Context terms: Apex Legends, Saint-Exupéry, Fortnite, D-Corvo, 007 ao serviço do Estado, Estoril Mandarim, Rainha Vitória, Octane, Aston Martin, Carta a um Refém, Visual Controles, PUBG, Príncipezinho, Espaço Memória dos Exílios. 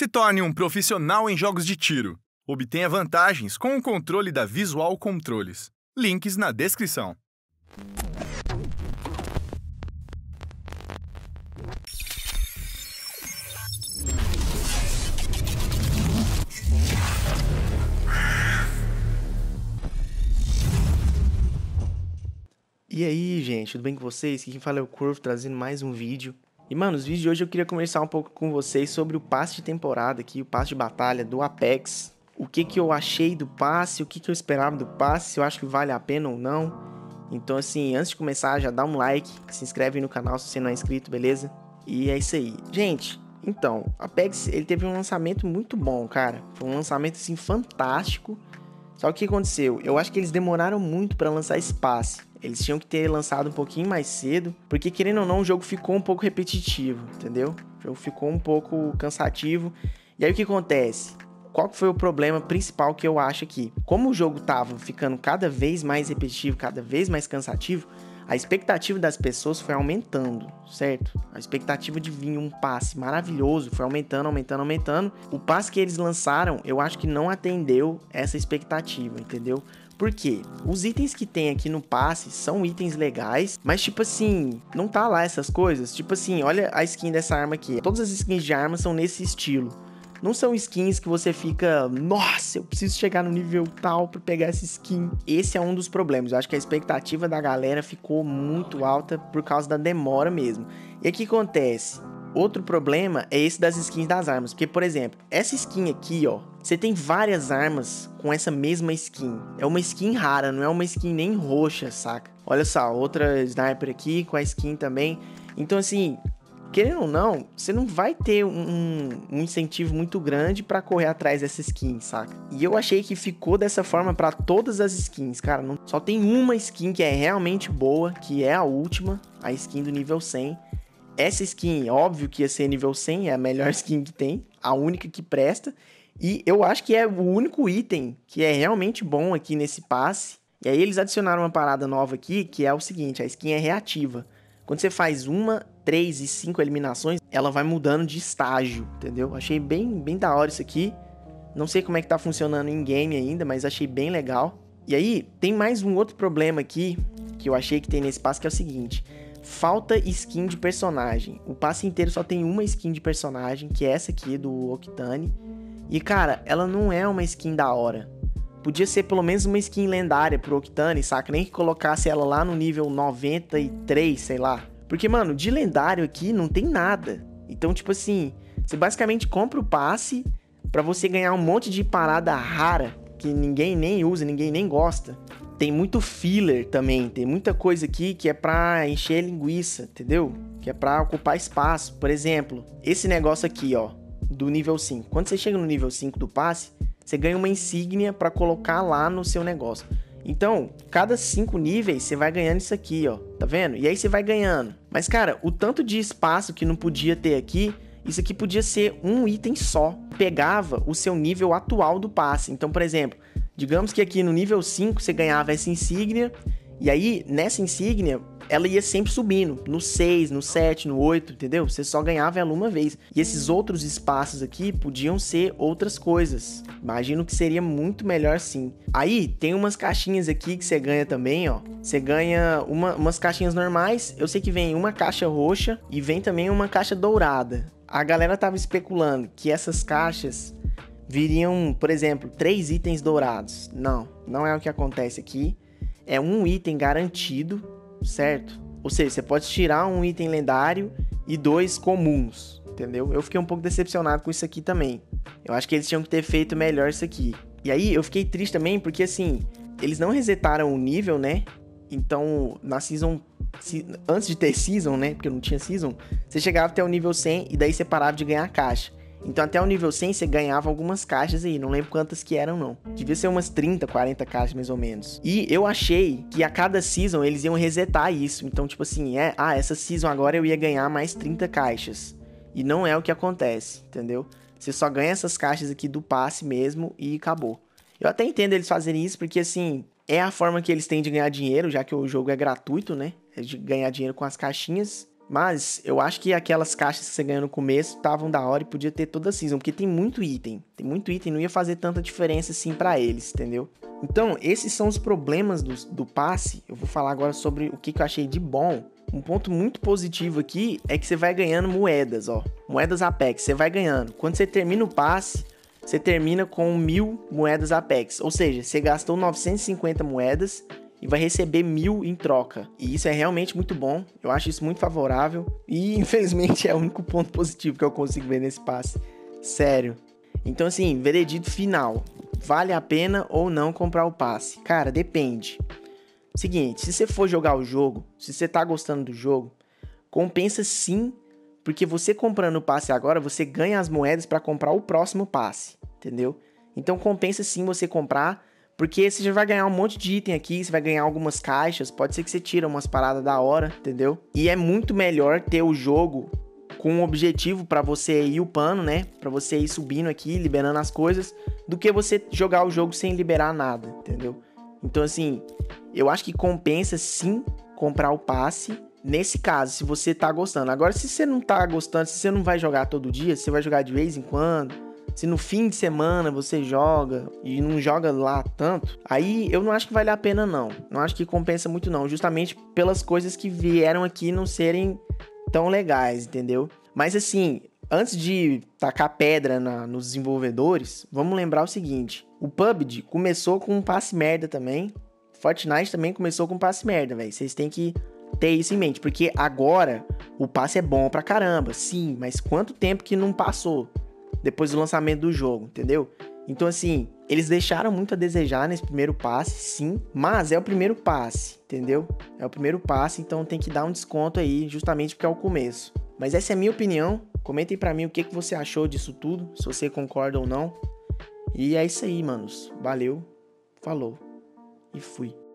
Se torne um profissional em jogos de tiro. Obtenha vantagens com o controle da Visual Controles. Links na descrição. E aí, gente, tudo bem com vocês? Aqui quem fala é o Corvo, trazendo mais um vídeo. E, mano, os vídeos de hoje eu queria conversar um pouco com vocês sobre o passe de temporada aqui, o passe de batalha do Apex. O que eu achei do passe, o que eu esperava do passe, se eu acho que vale a pena ou não. Então, assim, antes de começar, já dá um like, se inscreve no canal se você não é inscrito, beleza? E é isso aí. Gente, então, Apex, ele teve um lançamento muito bom, cara. Foi um lançamento, assim, fantástico. Só que o que aconteceu? Eu acho que eles demoraram muito pra lançar esse passe. Eles tinham que ter lançado um pouquinho mais cedo, porque querendo ou não, o jogo ficou um pouco repetitivo, entendeu? O jogo ficou um pouco cansativo. E aí o que acontece? Qual foi o problema principal que eu acho aqui? Como o jogo tava ficando cada vez mais repetitivo, cada vez mais cansativo, a expectativa das pessoas foi aumentando, certo? A expectativa de vir um passe maravilhoso foi aumentando, aumentando, aumentando. O passe que eles lançaram, eu acho que não atendeu essa expectativa, entendeu? Porque os itens que tem aqui no passe são itens legais, mas tipo assim, não tá lá essas coisas. Tipo assim, olha a skin dessa arma aqui. Todas as skins de arma são nesse estilo. Não são skins que você fica, nossa, eu preciso chegar no nível tal pra pegar essa skin. Esse é um dos problemas. Eu acho que a expectativa da galera ficou muito alta por causa da demora mesmo. E o que acontece? Outro problema é esse das skins das armas. Porque, por exemplo, essa skin aqui, ó, você tem várias armas com essa mesma skin. É uma skin rara, não é uma skin nem roxa, saca? Olha só, outra sniper aqui com a skin também. Então, assim, querendo ou não, você não vai ter um incentivo muito grande pra correr atrás dessa skin, saca? E eu achei que ficou dessa forma pra todas as skins, cara. Não, só tem uma skin que é realmente boa, que é a última, a skin do nível 100. Essa skin, óbvio que ia ser nível 100, é a melhor skin que tem, a única que presta. E eu acho que é o único item que é realmente bom aqui nesse passe. E aí eles adicionaram uma parada nova aqui, que é o seguinte, a skin é reativa. Quando você faz uma, 3 e 5 eliminações, ela vai mudando de estágio, entendeu? Achei bem da hora isso aqui. Não sei como é que tá funcionando em game ainda, mas achei bem legal. E aí, tem mais um outro problema aqui, que eu achei que tem nesse passe, que é o seguinte. Falta skin de personagem. O passe inteiro só tem uma skin de personagem, que é essa aqui, do Octane. E, cara, ela não é uma skin da hora. Podia ser pelo menos uma skin lendária pro Octane, saca? Nem que colocasse ela lá no nível 93, sei lá. Porque, mano, de lendário aqui não tem nada. Então, tipo assim, você basicamente compra o passe pra você ganhar um monte de parada rara que ninguém nem usa, ninguém nem gosta. Tem muito filler também, tem muita coisa aqui que é pra encher linguiça, entendeu? Que é pra ocupar espaço. Por exemplo, esse negócio aqui, ó, do nível 5. Quando você chega no nível 5 do passe, você ganha uma insígnia pra colocar lá no seu negócio. Então, cada 5 níveis, você vai ganhando isso aqui, ó. Tá vendo? E aí você vai ganhando. Mas, cara, o tanto de espaço que não podia ter aqui, isso aqui podia ser um item só. Pegava o seu nível atual do passe. Então, por exemplo, digamos que aqui no nível 5, você ganhava essa insígnia. E aí, nessa insígnia, ela ia sempre subindo, no 6, no 7, no 8, entendeu? Você só ganhava ela uma vez. E esses outros espaços aqui podiam ser outras coisas. Imagino que seria muito melhor sim. Aí, tem umas caixinhas aqui que você ganha também, ó. Você ganha umas caixinhas normais. Eu sei que vem uma caixa roxa e vem também uma caixa dourada. A galera tava especulando que essas caixas viriam, por exemplo, 3 itens dourados. Não é o que acontece aqui. É um item garantido, certo? Ou seja, você pode tirar um item lendário e 2 comuns, entendeu? Eu fiquei um pouco decepcionado com isso aqui também. Eu acho que eles tinham que ter feito melhor isso aqui. E aí, eu fiquei triste também porque, assim, eles não resetaram o nível, né? Então, na Season... Antes de ter Season, né? Porque não tinha Season. Você chegava até o nível 100 e daí você parava de ganhar a caixa. Então, até o nível 100, você ganhava algumas caixas aí. Não lembro quantas que eram, não. Devia ser umas 30, 40 caixas, mais ou menos. E eu achei que a cada season, eles iam resetar isso. Então, tipo assim, essa season agora eu ia ganhar mais 30 caixas. E não é o que acontece, entendeu? Você só ganha essas caixas aqui do passe mesmo e acabou. Eu até entendo eles fazerem isso, porque assim, é a forma que eles têm de ganhar dinheiro, já que o jogo é gratuito, né? É de ganhar dinheiro com as caixinhas. Mas eu acho que aquelas caixas que você ganhou no começo estavam da hora e podia ter toda a season, porque tem muito item. Tem muito item, não ia fazer tanta diferença assim pra eles, entendeu? Então, esses são os problemas do passe. Eu vou falar agora sobre o que eu achei de bom. Um ponto muito positivo aqui é que você vai ganhando moedas, ó. Moedas Apex, você vai ganhando. Quando você termina o passe, você termina com 1.000 moedas Apex. Ou seja, você gastou 950 moedas e vai receber 1.000 em troca. E isso é realmente muito bom. Eu acho isso muito favorável. E, infelizmente, é o único ponto positivo que eu consigo ver nesse passe. Sério. Então, assim, veredito final. Vale a pena ou não comprar o passe? Cara, depende. Seguinte, se você for jogar o jogo, se você tá gostando do jogo, compensa sim, porque você comprando o passe agora, você ganha as moedas para comprar o próximo passe, entendeu? Então compensa sim você comprar, porque você já vai ganhar um monte de item aqui, você vai ganhar algumas caixas, pode ser que você tire umas paradas da hora, entendeu? E é muito melhor ter o jogo com um objetivo para você ir upando, né? Para você ir subindo aqui, liberando as coisas, do que você jogar o jogo sem liberar nada, entendeu? Então assim, eu acho que compensa sim comprar o passe, nesse caso, se você tá gostando. Agora, se você não tá gostando, se você não vai jogar todo dia, se você vai jogar de vez em quando, se no fim de semana você joga e não joga lá tanto, aí eu não acho que vale a pena não. Não acho que compensa muito não, justamente pelas coisas que vieram aqui não serem tão legais, entendeu? Mas assim, antes de tacar pedra nos desenvolvedores, vamos lembrar o seguinte. O PUBG começou com um passe merda também. Fortnite também começou com um passe merda, velho. Vocês têm que ter isso em mente. Porque agora o passe é bom pra caramba. Sim, mas quanto tempo que não passou depois do lançamento do jogo, entendeu? Então, assim, eles deixaram muito a desejar nesse primeiro passe, sim. Mas é o primeiro passe, entendeu? É o primeiro passe, então tem que dar um desconto aí, justamente porque é o começo. Mas essa é a minha opinião. Comentem pra mim o que você achou disso tudo, se você concorda ou não. E é isso aí, manos. Valeu, falou e fui.